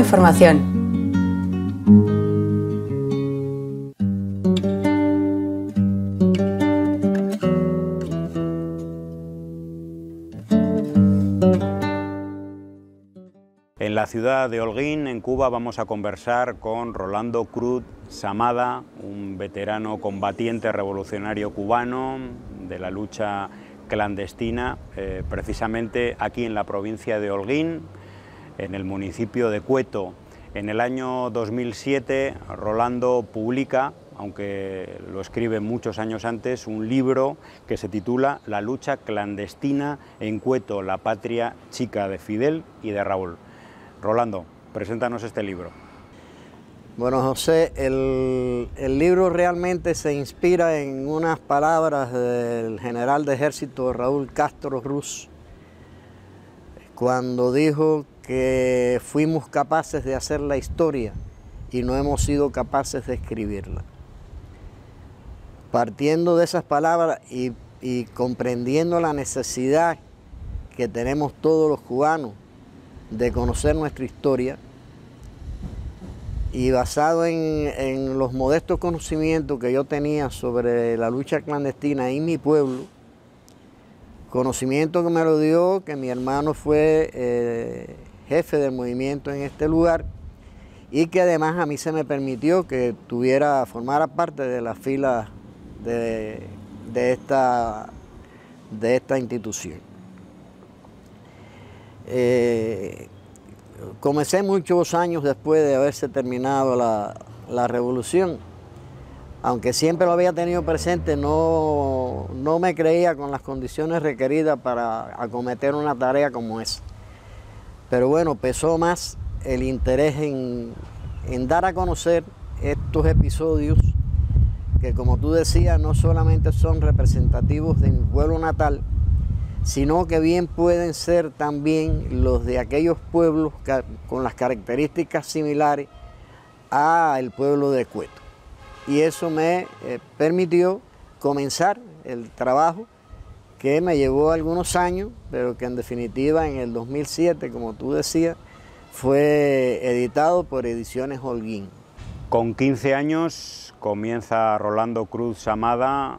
información. En la ciudad de Holguín, en Cuba, vamos a conversar con Rolando Cruz Samada, un veterano combatiente revolucionario cubano de la lucha clandestina, precisamente aquí en la provincia de Holguín, en el municipio de Cueto. En el año 2007, Rolando publica, aunque lo escribe muchos años antes, un libro que se titula La lucha clandestina en Cueto, la patria chica de Fidel y de Raúl. Rolando, preséntanos este libro. Bueno, José, el libro realmente se inspira en unas palabras del general de ejército Raúl Castro Ruz, cuando dijo que fuimos capaces de hacer la historia y no hemos sido capaces de escribirla. Partiendo de esas palabras y comprendiendo la necesidad que tenemos todos los cubanos de conocer nuestra historia, y basado en los modestos conocimientos que yo tenía sobre la lucha clandestina en mi pueblo, conocimiento que me lo dio, que mi hermano fue jefe del movimiento en este lugar, y que además a mí se me permitió que formara parte de la fila de esta institución. Comencé muchos años después de haberse terminado la revolución. Aunque siempre lo había tenido presente, no me creía con las condiciones requeridas para acometer una tarea como esa. Pero bueno, pesó más el interés en dar a conocer estos episodios que, como tú decías, no solamente son representativos de mi pueblo natal, sino que bien pueden ser también los de aquellos pueblos con las características similares al pueblo de Cueto. Y eso me permitió comenzar el trabajo que me llevó algunos años, pero que en definitiva en el 2007, como tú decías, fue editado por Ediciones Holguín. Con 15 años comienza Rolando Cruz Samada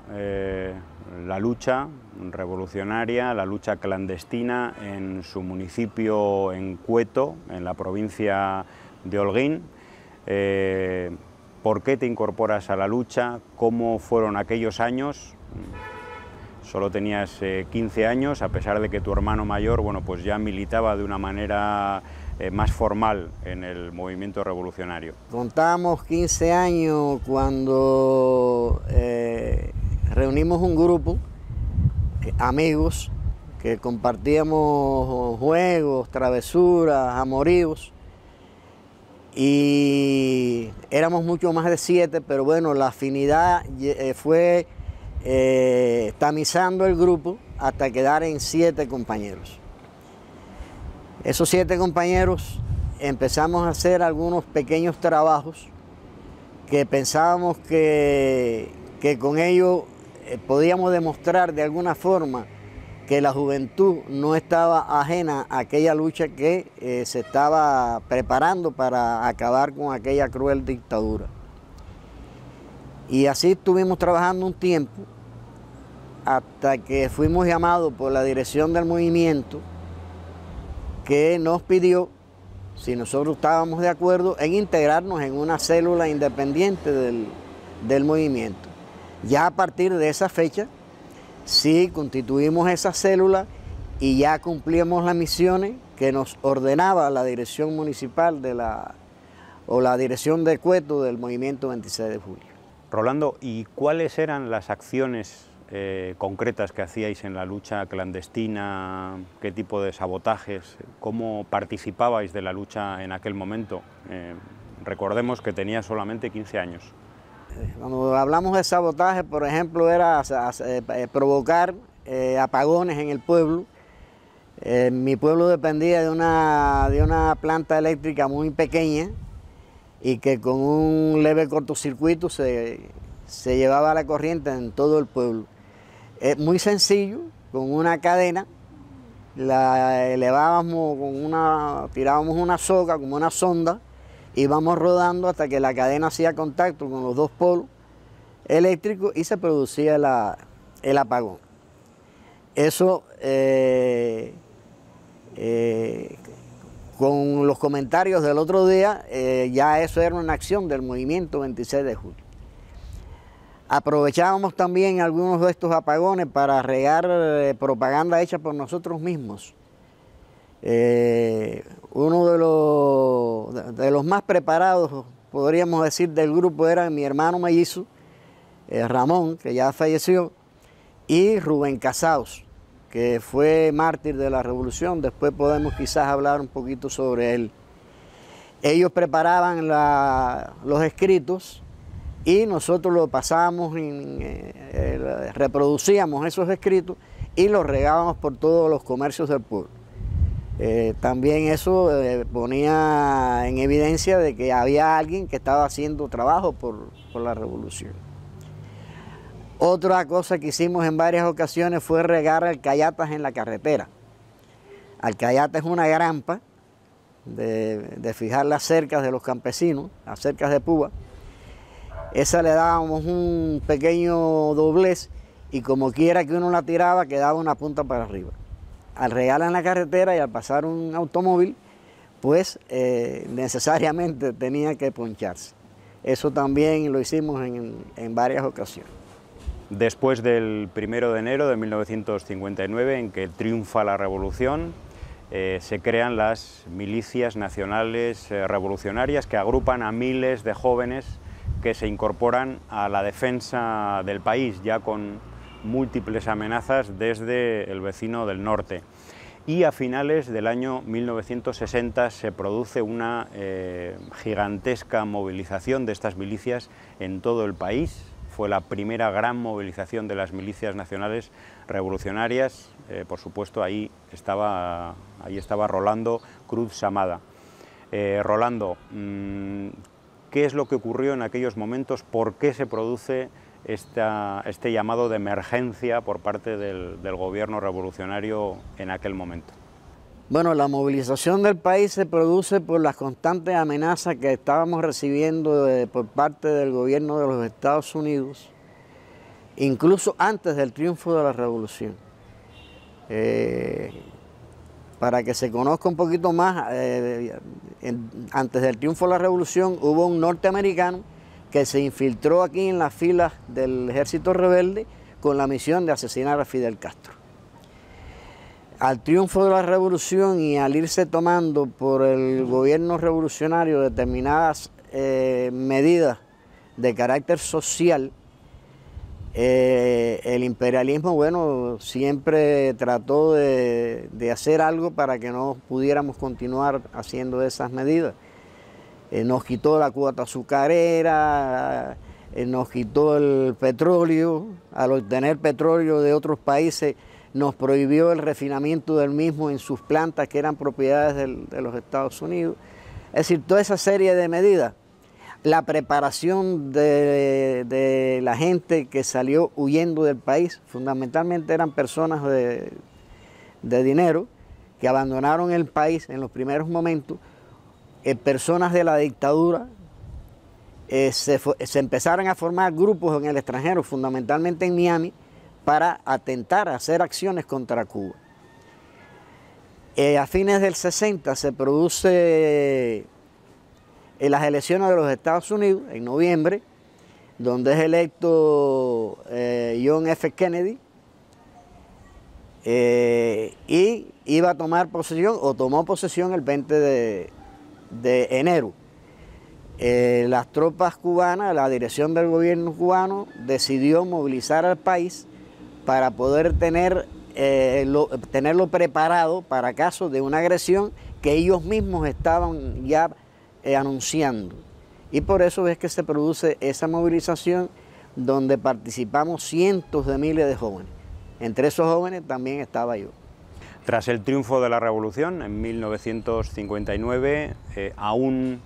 la lucha revolucionaria, la lucha clandestina en su municipio, en Cueto, en la provincia de Holguín. ¿Por qué te incorporas a la lucha? ¿Cómo fueron aquellos años? Solo tenías 15 años, a pesar de que tu hermano mayor, bueno, pues ya militaba de una manera más formal en el movimiento revolucionario. Contábamos 15 años cuando reunimos un grupo, amigos, que compartíamos juegos, travesuras, amoríos, y éramos mucho más de 7, pero bueno, la afinidad fue tamizando el grupo hasta quedar en 7 compañeros. Esos 7 compañeros empezamos a hacer algunos pequeños trabajos que pensábamos que con ello podíamos demostrar de alguna forma que la juventud no estaba ajena a aquella lucha que se estaba preparando para acabar con aquella cruel dictadura. Y así estuvimos trabajando un tiempo hasta que fuimos llamados por la dirección del movimiento, que nos pidió si nosotros estábamos de acuerdo en integrarnos en una célula independiente del movimiento. Ya a partir de esa fecha, sí constituimos esa célula y ya cumplíamos las misiones que nos ordenaba la dirección municipal o la dirección de Cueto del Movimiento 26 de Julio. Rolando, ¿y cuáles eran las acciones concretas que hacíais en la lucha clandestina? ¿Qué tipo de sabotajes? ¿Cómo participabais de la lucha en aquel momento? Recordemos que tenía solamente 15 años. Cuando hablamos de sabotaje, por ejemplo, era provocar apagones en el pueblo. Mi pueblo dependía de una planta eléctrica muy pequeña y que con un leve cortocircuito se llevaba la corriente en todo el pueblo. Es muy sencillo, con una cadena la elevábamos con una, tirábamos una soga como una sonda, íbamos rodando hasta que la cadena hacía contacto con los dos polos eléctricos y se producía el apagón. Eso, con los comentarios del otro día, ya eso era una acción del Movimiento 26 de Julio. Aprovechábamos también algunos de estos apagones para regar propaganda hecha por nosotros mismos. Uno de los más preparados, podríamos decir, del grupo era mi hermano Mayisú, Ramón, que ya falleció, y Rubén Casados, que fue mártir de la revolución. Después podemos quizás hablar un poquito sobre él. Ellos preparaban los escritos y nosotros lo pasábamos, reproducíamos esos escritos y los regábamos por todos los comercios del pueblo. También eso ponía en evidencia de que había alguien que estaba haciendo trabajo por la revolución. Otra cosa que hicimos en varias ocasiones fue regar alcayatas en la carretera. Alcayata es una grampa de fijar las cercas de los campesinos, las cercas de púa. Esa le dábamos un pequeño doblez y como quiera que uno la tiraba quedaba una punta para arriba. Al regarla en la carretera y al pasar un automóvil, pues necesariamente tenía que poncharse. Eso también lo hicimos en varias ocasiones. Después del 1 de enero de 1959, en que triunfa la revolución, se crean las milicias nacionales revolucionarias que agrupan a miles de jóvenes que se incorporan a la defensa del país, ya con múltiples amenazas desde el vecino del norte. Y a finales del año 1960 se produce una gigantesca movilización de estas milicias en todo el país. Fue la primera gran movilización de las milicias nacionales revolucionarias. Por supuesto, ahí estaba Rolando Cruz Samada. Rolando, ¿qué es lo que ocurrió en aquellos momentos? ¿Por qué se produce este llamado de emergencia por parte del gobierno revolucionario en aquel momento? Bueno, la movilización del país se produce por las constantes amenazas que estábamos recibiendo por parte del gobierno de los Estados Unidos, incluso antes del triunfo de la revolución. Para que se conozca un poquito más, antes del triunfo de la revolución hubo un norteamericano que se infiltró aquí en las filas del ejército rebelde con la misión de asesinar a Fidel Castro. Al triunfo de la revolución y al irse tomando por el gobierno revolucionario determinadas medidas de carácter social, el imperialismo, bueno, siempre trató de hacer algo para que no pudiéramos continuar haciendo esas medidas. Nos quitó la cuota azucarera, nos quitó el petróleo. Al obtener petróleo de otros países, nos prohibió el refinamiento del mismo en sus plantas que eran propiedades de los Estados Unidos. Es decir, toda esa serie de medidas. La preparación de la gente que salió huyendo del país, fundamentalmente eran personas de dinero que abandonaron el país en los primeros momentos, personas de la dictadura, se empezaron a formar grupos en el extranjero, fundamentalmente en Miami, para atentar a hacer acciones contra Cuba. A fines del 60 se produce en las elecciones de los Estados Unidos, en noviembre, donde es electo John F. Kennedy, y iba a tomar posesión, o tomó posesión el 20 de enero. Las tropas cubanas, la dirección del gobierno cubano, decidió movilizar al país para poder tenerlo preparado para caso de una agresión que ellos mismos estaban ya anunciando, y por eso es que se produce esa movilización donde participamos cientos de miles de jóvenes. Entre esos jóvenes también estaba yo. Tras el triunfo de la revolución en 1959, aún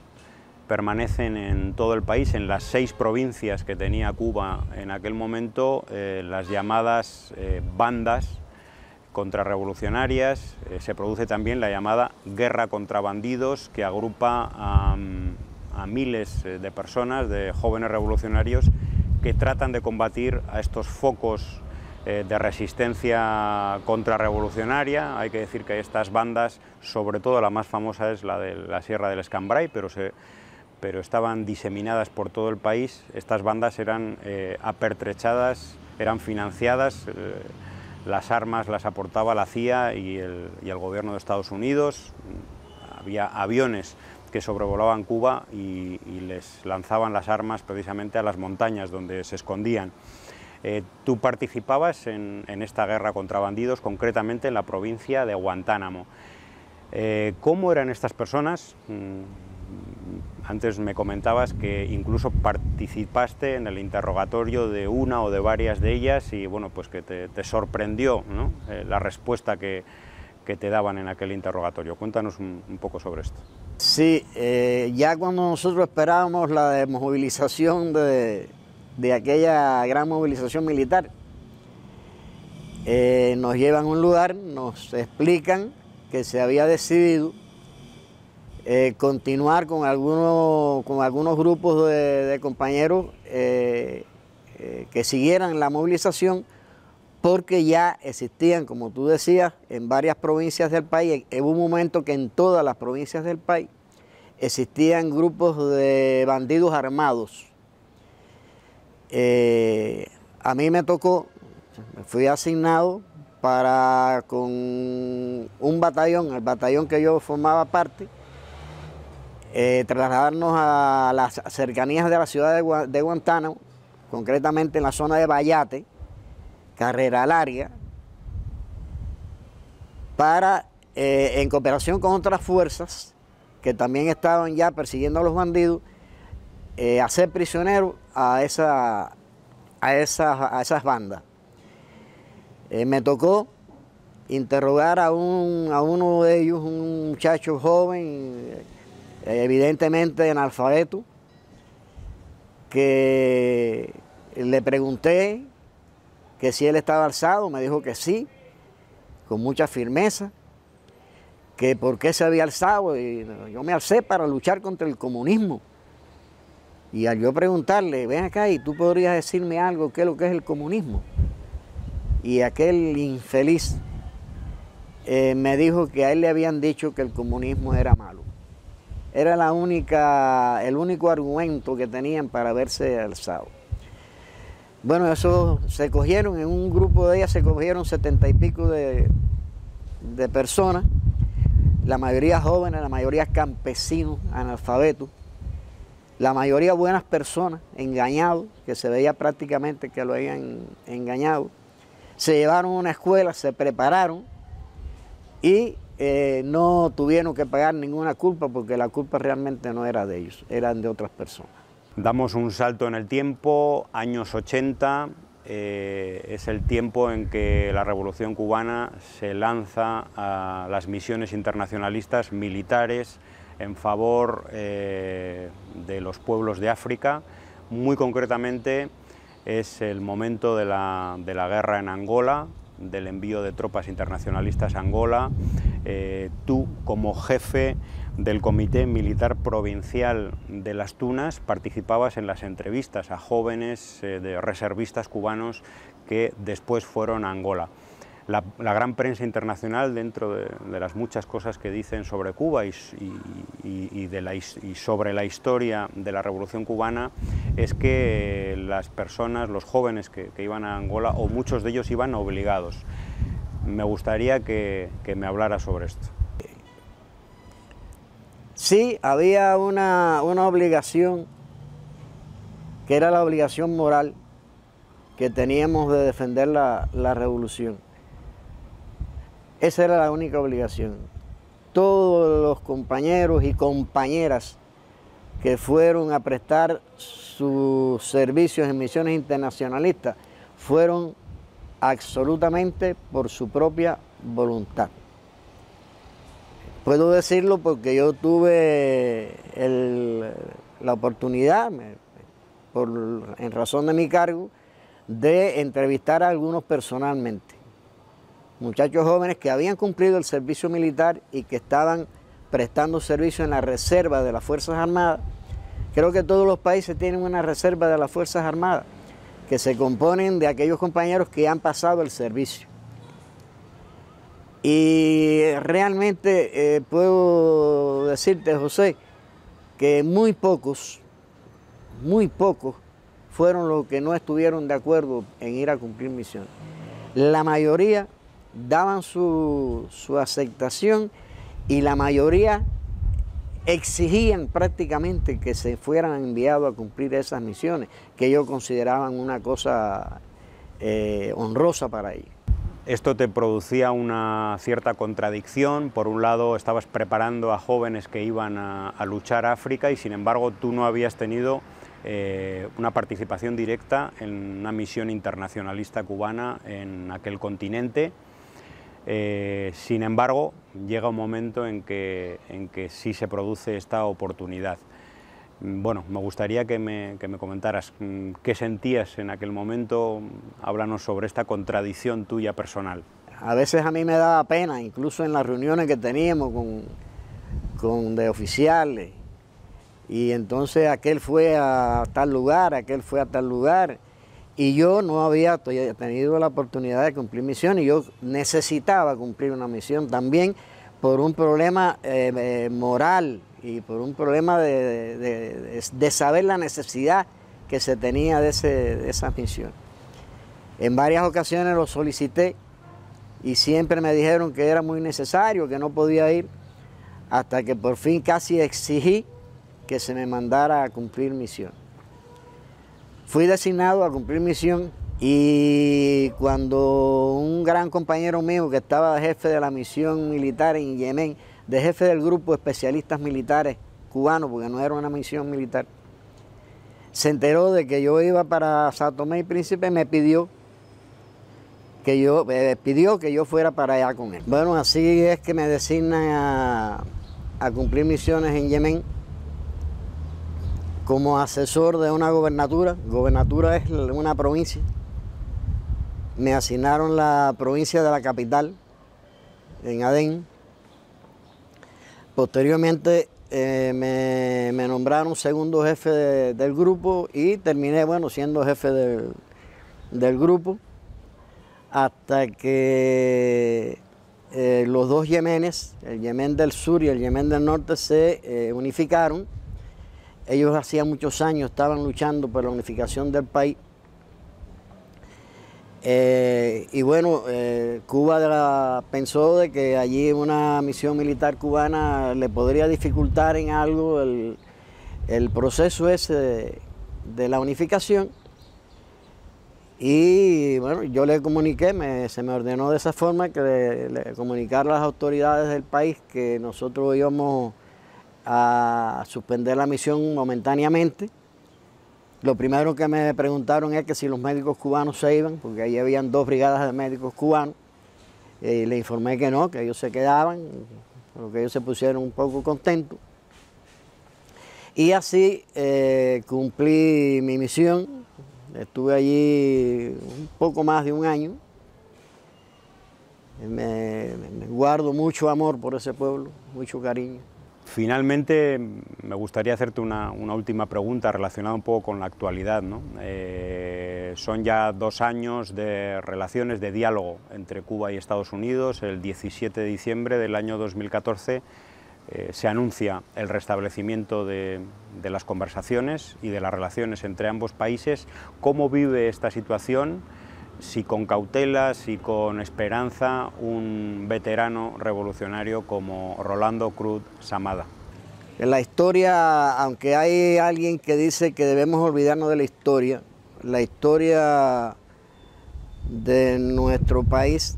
permanecen en todo el país, en las 6 provincias que tenía Cuba en aquel momento, las llamadas bandas contrarrevolucionarias. Se produce también la llamada guerra contra bandidos, que agrupa a miles de personas, de jóvenes revolucionarios, que tratan de combatir a estos focos de resistencia contrarrevolucionaria. Hay que decir que estas bandas, sobre todo la más famosa es la de la Sierra del Escambray, pero estaban diseminadas por todo el país. Estas bandas eran apertrechadas, eran financiadas, las armas las aportaba la CIA y el gobierno de Estados Unidos. Había aviones que sobrevolaban Cuba y les lanzaban las armas precisamente a las montañas donde se escondían. Tú participabas en esta guerra contra bandidos, concretamente en la provincia de Guantánamo. ¿Cómo eran estas personas? Antes me comentabas que incluso participaste en el interrogatorio de una o de varias de ellas y bueno, pues que te sorprendió, ¿no?, la respuesta que te daban en aquel interrogatorio. Cuéntanos un poco sobre esto. Sí, ya cuando nosotros esperábamos la desmovilización de aquella gran movilización militar, nos llevan a un lugar, nos explican que se había decidido continuar con algunos grupos de compañeros que siguieran la movilización, porque ya existían, como tú decías, en varias provincias del país. Hubo un momento que en todas las provincias del país existían grupos de bandidos armados. A mí me tocó, fui asignado con un batallón, el batallón que yo formaba parte, trasladarnos a las cercanías de la ciudad de Guantánamo, concretamente en la zona de Bayate, Carrera Larga, para, en cooperación con otras fuerzas que también estaban ya persiguiendo a los bandidos, hacer prisioneros a esas bandas. Me tocó interrogar a uno de ellos, un muchacho joven, evidentemente analfabeto, que le pregunté que si él estaba alzado. Me dijo que sí, con mucha firmeza, que por qué se había alzado. Y yo me alcé para luchar contra el comunismo. Y al yo preguntarle, ven acá y tú podrías decirme algo, qué es lo que es el comunismo. Y aquel infeliz me dijo que a él le habían dicho que el comunismo era malo. Era el único argumento que tenían para haberse alzado. Bueno, eso se cogieron, en un grupo de ellas se cogieron 70 y pico de personas, la mayoría jóvenes, la mayoría campesinos, analfabetos, la mayoría buenas personas, engañados, que se veía prácticamente que lo habían engañado. Se llevaron a una escuela, se prepararon y no tuvieron que pagar ninguna culpa, porque la culpa realmente no era de ellos, eran de otras personas. Damos un salto en el tiempo, años 80, es el tiempo en que la Revolución Cubana se lanza a las misiones internacionalistas militares en favor de los pueblos de África. Muy concretamente es el momento de la guerra en Angola, del envío de tropas internacionalistas a Angola. Tú, como jefe del Comité Militar Provincial de Las Tunas, participabas en las entrevistas a jóvenes de reservistas cubanos que después fueron a Angola. La gran prensa internacional, dentro de las muchas cosas que dicen sobre Cuba y sobre la historia de la Revolución Cubana, es que las personas, los jóvenes que iban a Angola, o muchos de ellos iban obligados. Me gustaría que me hablara sobre esto. Sí, había una obligación, que era la obligación moral que teníamos de defender la revolución. Esa era la única obligación. Todos los compañeros y compañeras que fueron a prestar sus servicios en misiones internacionalistas fueron absolutamente por su propia voluntad. Puedo decirlo porque yo tuve la oportunidad, en razón de mi cargo, de entrevistar a algunos personalmente. muchachos jóvenes que habían cumplido el servicio militar y que estaban prestando servicio en la reserva de las Fuerzas Armadas. Creo que todos los países tienen una reserva de las Fuerzas Armadas, que se componen de aquellos compañeros que han pasado el servicio. Y realmente puedo decirte, José, que muy pocos fueron los que no estuvieron de acuerdo en ir a cumplir misiones. La mayoría daban su aceptación y la mayoría exigían prácticamente que se fueran enviados a cumplir esas misiones, que ellos consideraban una cosa honrosa para ellos. Esto te producía una cierta contradicción. Por un lado, estabas preparando a jóvenes que iban a luchar a África y, sin embargo, tú no habías tenido una participación directa en una misión internacionalista cubana en aquel continente. Sin embargo, llega un momento en que sí se produce esta oportunidad. Bueno, me gustaría que me comentaras qué sentías en aquel momento. Háblanos sobre esta contradicción tuya personal. A veces a mí me daba pena, incluso en las reuniones que teníamos de oficiales. Y entonces aquel fue a tal lugar, aquel fue a tal lugar. Y yo no había tenido la oportunidad de cumplir misión y yo necesitaba cumplir una misión también por un problema moral y por un problema de saber la necesidad que se tenía de esa misión. En varias ocasiones lo solicité y siempre me dijeron que era muy necesario, que no podía ir, hasta que por fin casi exigí que se me mandara a cumplir misión. Fui designado a cumplir misión y cuando un gran compañero mío que estaba de jefe de la misión militar en Yemen, de jefe del grupo de especialistas militares cubanos, porque no era una misión militar, se enteró de que yo iba para Santo Tomé y Príncipe, me pidió que yo fuera para allá con él. Bueno, así es que me designan a cumplir misiones en Yemen, como asesor de una gobernatura. Gobernatura es una provincia. Me asignaron la provincia de la capital, en Adén. Posteriormente me nombraron segundo jefe del grupo y terminé, bueno, siendo jefe del grupo, hasta que los dos Yemenes, el Yemen del sur y el Yemen del norte, se unificaron. Ellos hacía muchos años estaban luchando por la unificación del país. Y bueno, Cuba pensó de que allí una misión militar cubana le podría dificultar en algo el proceso ese de la unificación. Y bueno, yo le comuniqué, se me ordenó de esa forma que le comunicara a las autoridades del país que nosotros íbamos a suspender la misión momentáneamente. Lo primero que me preguntaron es que si los médicos cubanos se iban, porque ahí habían dos brigadas de médicos cubanos, y le informé que no, que ellos se quedaban, por lo que ellos se pusieron un poco contentos. Y así cumplí mi misión, estuve allí un poco más de un año. Me guardo mucho amor por ese pueblo, mucho cariño. Finalmente, me gustaría hacerte una última pregunta relacionada un poco con la actualidad, ¿no? Son ya 2 años de relaciones de diálogo entre Cuba y Estados Unidos. El 17 de diciembre del año 2014 se anuncia el restablecimiento de las conversaciones y de las relaciones entre ambos países. ¿Cómo vive esta situación? Si con cautela, si con esperanza, un veterano revolucionario como Rolando Cruz Samada. En la historia, aunque hay alguien que dice que debemos olvidarnos de la historia de nuestro país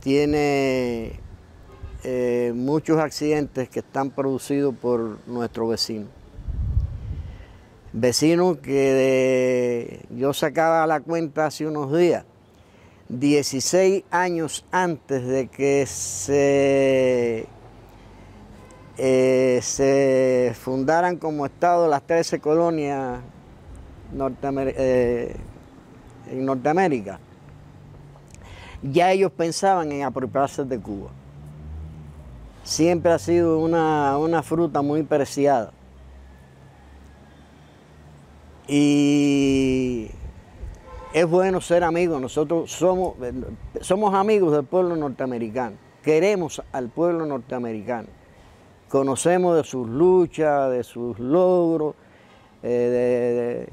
tiene muchos accidentes que están producidos por nuestro vecino. Vecinos que yo sacaba la cuenta hace unos días, 16 años antes de que se fundaran como Estado las 13 colonias en Norteamérica, ya ellos pensaban en apropiarse de Cuba. Siempre ha sido una fruta muy preciada. Y es bueno ser amigos. Nosotros somos amigos del pueblo norteamericano. Queremos al pueblo norteamericano. Conocemos de sus luchas, de sus logros, de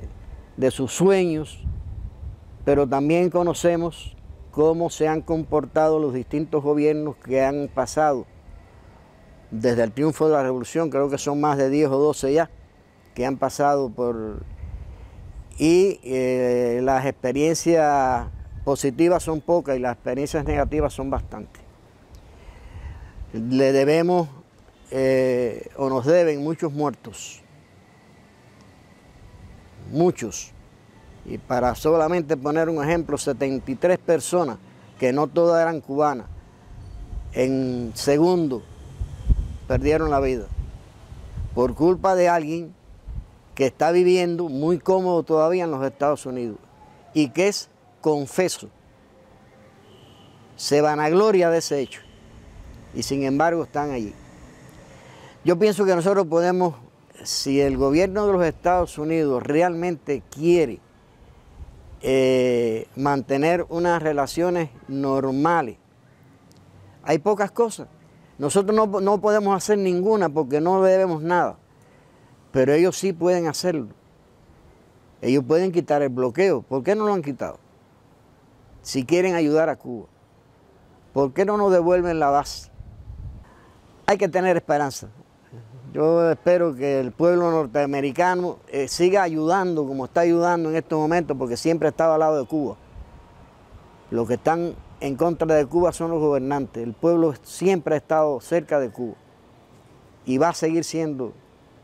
sus sueños, pero también conocemos cómo se han comportado los distintos gobiernos que han pasado desde el triunfo de la revolución. Creo que son más de 10 o 12 ya que han pasado por... Y las experiencias positivas son pocas y las experiencias negativas son bastantes. Le debemos o nos deben muchos muertos, muchos. Y para solamente poner un ejemplo, 73 personas, que no todas eran cubanas, en segundo perdieron la vida por culpa de alguien que está viviendo muy cómodo todavía en los Estados Unidos y que es confeso, se vanagloria de ese hecho y sin embargo están allí. Yo pienso que nosotros podemos, si el gobierno de los Estados Unidos realmente quiere mantener unas relaciones normales, hay pocas cosas. Nosotros no podemos hacer ninguna porque no debemos nada. Pero ellos sí pueden hacerlo. Ellos pueden quitar el bloqueo. ¿Por qué no lo han quitado? Si quieren ayudar a Cuba, ¿por qué no nos devuelven la base? Hay que tener esperanza. Yo espero que el pueblo norteamericano siga ayudando como está ayudando en estos momentos, porque siempre ha estado al lado de Cuba. Los que están en contra de Cuba son los gobernantes. El pueblo siempre ha estado cerca de Cuba y va a seguir siendo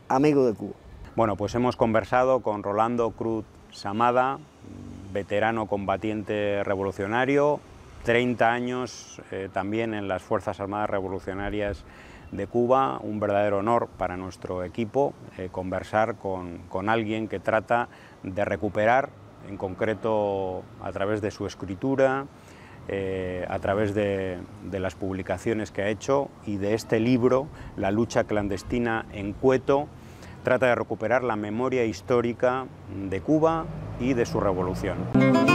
amigo de Cuba. Bueno, pues hemos conversado con Rolando Cruz Samada, veterano combatiente revolucionario, 30 años también en las Fuerzas Armadas Revolucionarias de Cuba. Un verdadero honor para nuestro equipo conversar con alguien que trata de recuperar, en concreto a través de su escritura, a través de las publicaciones que ha hecho y de este libro, La lucha clandestina en Cueto, trata de recuperar la memoria histórica de Cuba y de su revolución.